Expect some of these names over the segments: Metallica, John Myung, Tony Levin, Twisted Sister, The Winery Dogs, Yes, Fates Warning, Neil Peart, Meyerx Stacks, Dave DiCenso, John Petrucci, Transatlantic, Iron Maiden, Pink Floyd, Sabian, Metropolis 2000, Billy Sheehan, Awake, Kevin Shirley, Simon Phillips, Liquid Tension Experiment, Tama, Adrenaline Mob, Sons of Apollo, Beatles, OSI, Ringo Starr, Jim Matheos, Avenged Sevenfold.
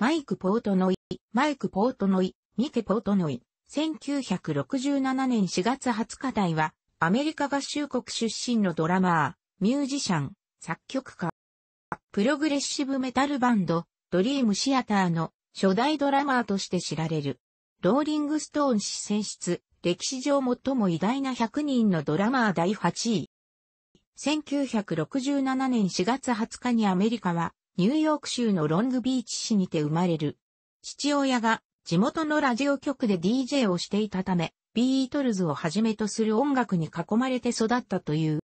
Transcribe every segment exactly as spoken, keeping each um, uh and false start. マイク・ポートノイ、マイク・ポートノイ、ミケ・ポートノイ、せんきゅうひゃくろくじゅうななねんしがつはつか代は、アメリカ合衆国出身のドラマー、ミュージシャン、作曲家。プログレッシブメタルバンド、ドリームシアターの初代ドラマーとして知られる。ローリングストーン誌選出、歴史上最も偉大なひゃくにんのドラマーだいはちい。せんきゅうひゃくろくじゅうななねんしがつはつかにアメリカは、ニューヨーク州のロングビーチ市にて生まれる。父親が地元のラジオ局で ディージェー をしていたため、ビートルズをはじめとする音楽に囲まれて育ったという。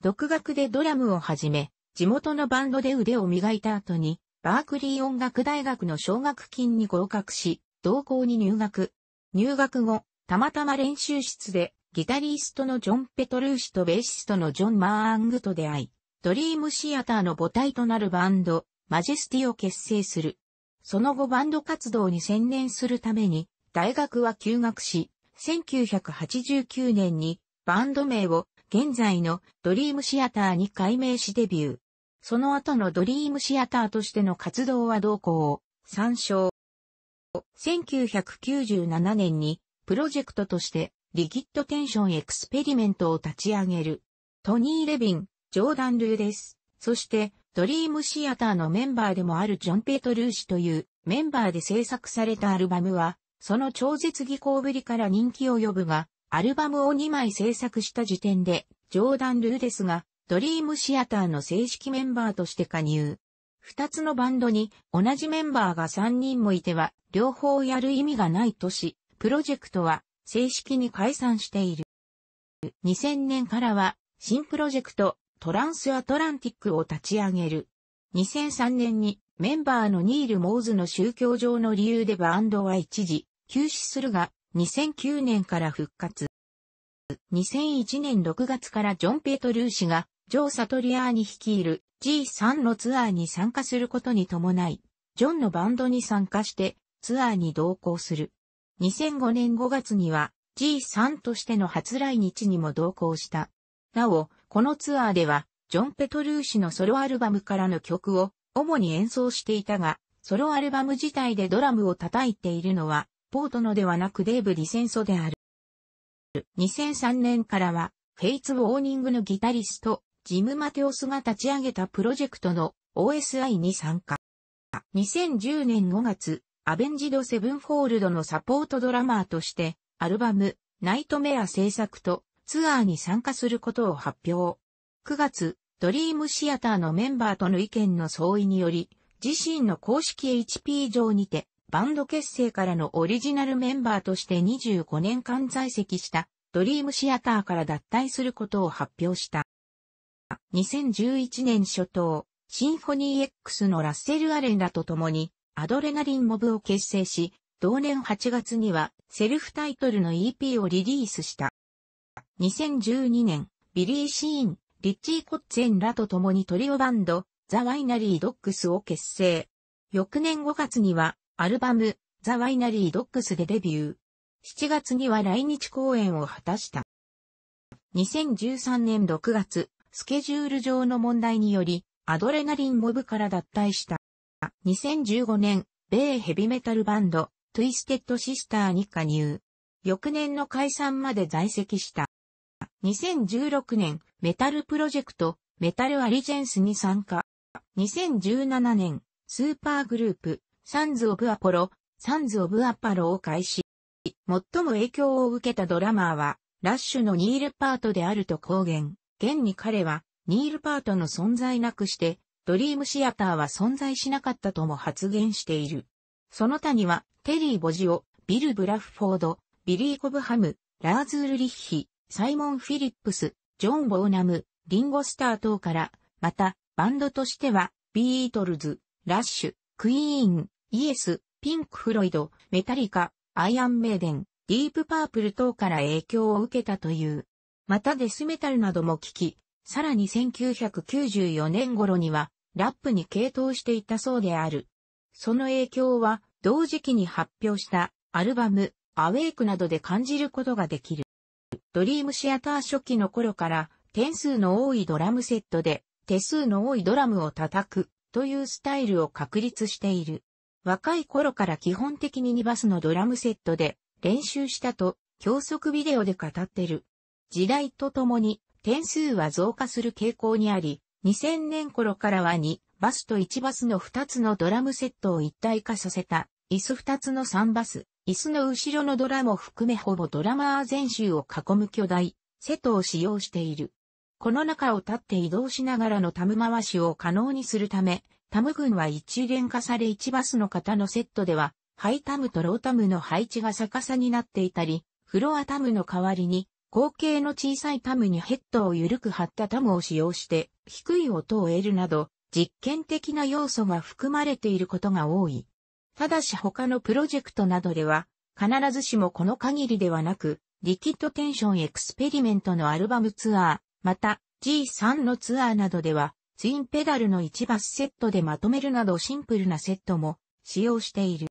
独学でドラムをはじめ、地元のバンドで腕を磨いた後に、バークリー音楽大学の奨学金に合格し、同校に入学。入学後、たまたま練習室で、ギタリストのジョン・ペトルーシとベーシストのジョン・マーアングと出会い、ドリームシアターの母体となるバンド、マジェスティを結成する。その後バンド活動に専念するために、大学は休学し、せんきゅうひゃくはちじゅうきゅうねんにバンド名を現在のドリームシアターに改名しデビュー。その後のドリームシアターとしての活動は同校を参照。せんきゅうひゃくきゅうじゅうななねんにプロジェクトとしてリギッドテンションエクスペリメントを立ち上げる。トニー・レビン、ジョーダン・ルーです。そしてドリームシアターのメンバーでもあるジョン・ペトルーシというメンバーで制作されたアルバムはその超絶技巧ぶりから人気を呼ぶが、アルバムをにまい制作した時点でジョーダン・ルーですが、ドリームシアターの正式メンバーとして加入。二つのバンドに同じメンバーが三人もいては両方やる意味がないとし、プロジェクトは正式に解散している。にせんねんからは新プロジェクトトランスアトランティックを立ち上げる。にせんさんねんにメンバーのニール・モーズの宗教上の理由でバンドは一時休止するが、にせんきゅうねんから復活。にせんいちねんろくがつからジョン・ペトルーシがジョー・サトリアーニ率いる ジースリー のツアーに参加することに伴い、ジョンのバンドに参加してツアーに同行する。にせんごねんごがつには ジースリー としての初来日にも同行した。なお、このツアーではジョン・ペトルーシのソロアルバムからの曲を主に演奏していたが、ソロアルバム自体でドラムを叩いているのはポートノではなくデーブ・ディセンソである。にせんさんねんからはフェイツ・ウォーニングのギタリスト、ジム・マテオスが立ち上げたプロジェクトの オーエスアイ に参加。にせんじゅうねんごがつ、アベンジド・セブンフォールドのサポートドラマーとして、アルバム、ナイトメア制作とツアーに参加することを発表。くがつ、ドリームシアターのメンバーとの意見の相違により、自身の公式 エイチピー 上にて、バンド結成からのオリジナルメンバーとしてにじゅうごねんかん在籍した、ドリームシアターから脱退することを発表した。にせんじゅういちねんしょとう、シンフォニー X のラッセル・アレンらと共に、アドレナリン・モブを結成し、同年はちがつには、セルフタイトルの イーピー をリリースした。にせんじゅうにねん、ビリー・シーン、リッチー・コッツェンらと共にトリオバンド、ザ・ワイナリー・ドッグスを結成。翌年ごがつには、アルバム、ザ・ワイナリー・ドッグスでデビュー。しちがつには来日公演を果たした。にせんじゅうさんねんろくがつ、スケジュール上の問題により、アドレナリンモブから脱退した。にせんじゅうごねん、米ヘビメタルバンド、トゥイステッドシスターに加入。翌年の解散まで在籍した。にせんじゅうろくねん、メタルプロジェクト、メタルアリジェンスに参加。にせんじゅうななねん、スーパーグループ、サンズ・オブ・アポロ、サンズ・オブ・アパロを開始。最も影響を受けたドラマーは、ラッシュのニール・パートであると公言。現に彼は、ニール・パートの存在なくして、ドリームシアターは存在しなかったとも発言している。その他には、テリー・ボジオ、ビル・ブラフフォード、ビリー・コブハム、ラーズ・ウルリッヒ、サイモン・フィリップス、ジョン・ボーナム、リンゴ・スター等から、また、バンドとしては、ビートルズ、ラッシュ、クイーン、イエス、ピンク・フロイド、メタリカ、アイアン・メイデン、ディープ・パープル等から影響を受けたという。またデスメタルなども聴き、さらにせんきゅうひゃくきゅうじゅうよねん頃にはラップに傾倒していたそうである。その影響は同時期に発表したアルバムアウェイクなどで感じることができる。ドリームシアター初期の頃から点数の多いドラムセットで手数の多いドラムを叩くというスタイルを確立している。若い頃から基本的ににバスのドラムセットで練習したと教則ビデオで語ってる。時代とともに点数は増加する傾向にあり、にせんねん頃からはにバスといちバスのふたつのドラムセットを一体化させた、椅子ふたつのさんバス、椅子の後ろのドラムを含めほぼドラマー全周を囲む巨大セットを使用している。この中を立って移動しながらのタム回しを可能にするため、タム群は一連化されいちバスの型のセットでは、ハイタムとロータムの配置が逆さになっていたり、フロアタムの代わりに、後傾の小さいタムにヘッドを緩く張ったタムを使用して、低い音を得るなど、実験的な要素が含まれていることが多い。ただし他のプロジェクトなどでは、必ずしもこの限りではなく、リキッドテンションエクスペリメントのアルバムツアー、また ジースリー のツアーなどでは、ツインペダルのいちバスセットでまとめるなどシンプルなセットも使用している。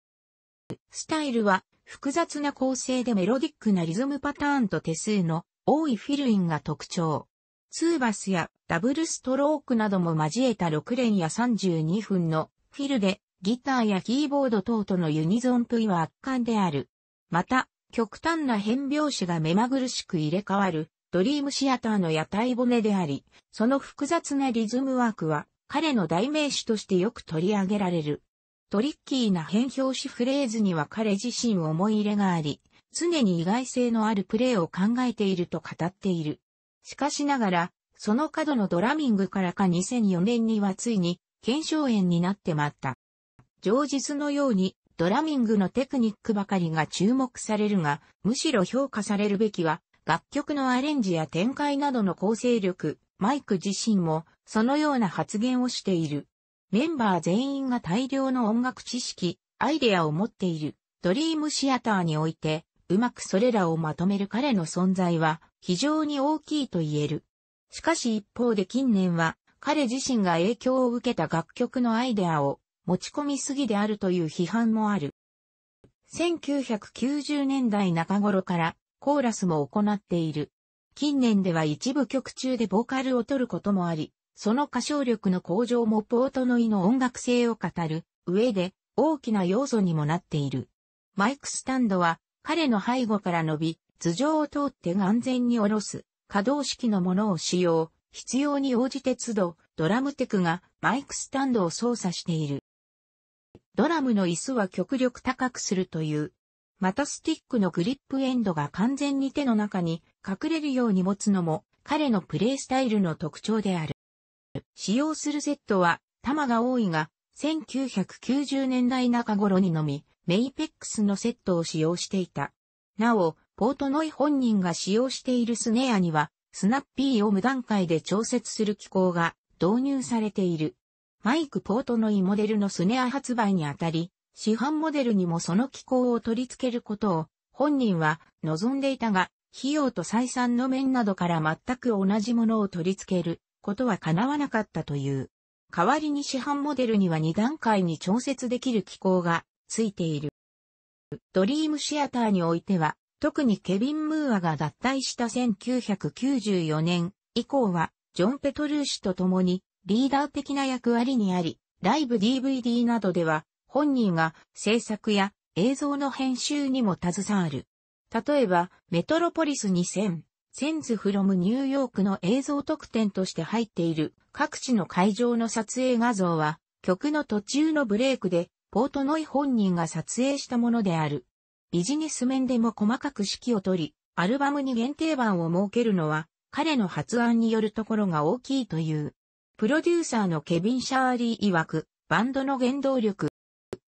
スタイルは複雑な構成でメロディックなリズムパターンと手数の多いフィルインが特徴。ツーバスやダブルストロークなども交えたろくれんやさんじゅうにふんのフィルでギターやキーボード等とのユニゾンプ位は圧巻である。また極端な変拍子が目まぐるしく入れ替わる。ドリームシアターの屋台骨であり、その複雑なリズムワークは彼の代名詞としてよく取り上げられる。トリッキーな変拍子フレーズには彼自身思い入れがあり、常に意外性のあるプレーを考えていると語っている。しかしながら、その過度のドラミングからかにせんよねんにはついに腱鞘炎になってまった。常日のようにドラミングのテクニックばかりが注目されるが、むしろ評価されるべきは、楽曲のアレンジや展開などの構成力、マイク自身もそのような発言をしている。メンバー全員が大量の音楽知識、アイデアを持っている。ドリームシアターにおいて、うまくそれらをまとめる彼の存在は非常に大きいと言える。しかし一方で近年は彼自身が影響を受けた楽曲のアイデアを持ち込みすぎであるという批判もある。せんきゅうひゃくきゅうじゅうねんだい中頃から、コーラスも行っている。近年では一部曲中でボーカルを取ることもあり、その歌唱力の向上もポートノイの音楽性を語る上で大きな要素にもなっている。マイクスタンドは彼の背後から伸び、頭上を通って安全に下ろす、可動式のものを使用、必要に応じて都度ドラムテクがマイクスタンドを操作している。ドラムの椅子は極力高くするという。またスティックのグリップエンドが完全に手の中に隠れるように持つのも彼のプレイスタイルの特徴である。使用するセットは玉が多いがせんきゅうひゃくきゅうじゅうねんだい中頃にのみメイペックスのセットを使用していた。なお、ポートノイ本人が使用しているスネアにはスナッピーを無段階で調節する機構が導入されている。マイク・ポートノイモデルのスネア発売にあたり、市販モデルにもその機構を取り付けることを本人は望んでいたが、費用と採算の面などから全く同じものを取り付けることは叶わなかったという。代わりに市販モデルにはにだんかいに調節できる機構がついている。ドリームシアターにおいては、特にケビン・ムーアが脱退したせんきゅうひゃくきゅうじゅうよねん以降は、ジョン・ペトルーシと共にリーダー的な役割にあり、ライブ ディーブイディー などでは、本人が制作や映像の編集にも携わる。例えば、メトロポリスにせん、センズフロムニューヨークの映像特典として入っている各地の会場の撮影画像は、曲の途中のブレイクで、ポートノイ本人が撮影したものである。ビジネス面でも細かく指揮を取り、アルバムに限定版を設けるのは、彼の発案によるところが大きいという。プロデューサーのケビン・シャーリー曰く、バンドの原動力。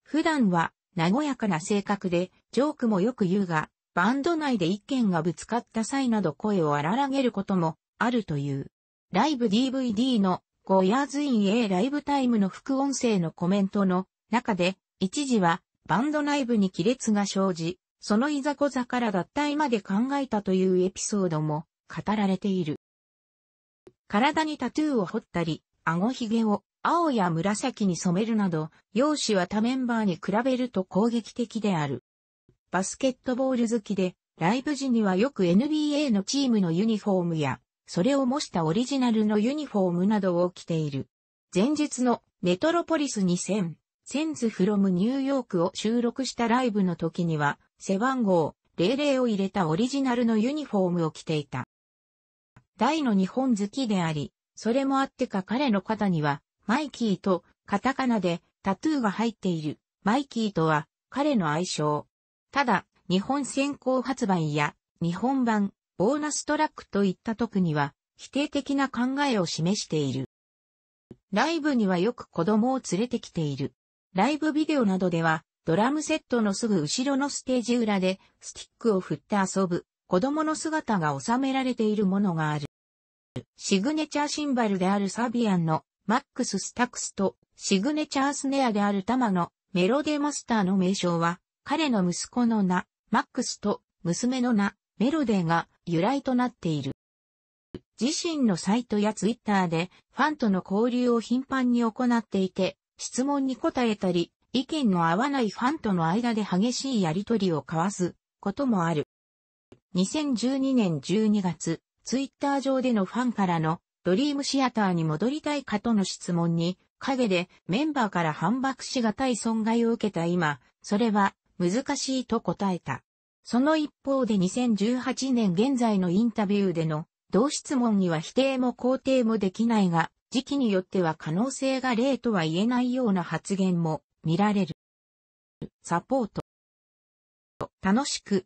普段は、和やかな性格で、ジョークもよく言うが、バンド内で意見がぶつかった際など声を荒らげることもあるという。ライブ ディーブイディー のゴーイヤーズイン エー ライブタイムの副音声のコメントの中で、一時はバンド内部に亀裂が生じ、そのいざこざから脱退まで考えたというエピソードも語られている。体にタトゥーを彫ったり、顎ひげを、青や紫に染めるなど、容姿は他メンバーに比べると攻撃的である。バスケットボール好きで、ライブ時にはよく エヌビーエー のチームのユニフォームや、それを模したオリジナルのユニフォームなどを着ている。前日のメトロポリスにせん、Sends from New York を収録したライブの時には、背番号ゼロゼロを入れたオリジナルのユニフォームを着ていた。大の日本好きであり、それもあってか彼の肩には、マイキーとカタカナでタトゥーが入っている。マイキーとは彼の愛称。ただ、日本先行発売や日本版ボーナストラックといった時には否定的な考えを示している。ライブにはよく子供を連れてきている。ライブビデオなどではドラムセットのすぐ後ろのステージ裏でスティックを振って遊ぶ子供の姿が収められているものがある。シグネチャーシンバルであるサビアンのマックス・スタックスとシグネチャースネアであるタマのメロデマスターの名称は彼の息子の名マックスと娘の名メロデが由来となっている。自身のサイトやツイッターでファンとの交流を頻繁に行っていて質問に答えたり意見の合わないファンとの間で激しいやりとりを交わすこともある。にせんじゅうにねんじゅうにがつツイッター上でのファンからのドリームシアターに戻りたいかとの質問に、陰でメンバーから反駁しがたい損害を受けた今、それは難しいと答えた。その一方でにせんじゅうはちねん現在のインタビューでの同質問には否定も肯定もできないが、時期によっては可能性がゼロとは言えないような発言も見られる。サポート。楽しく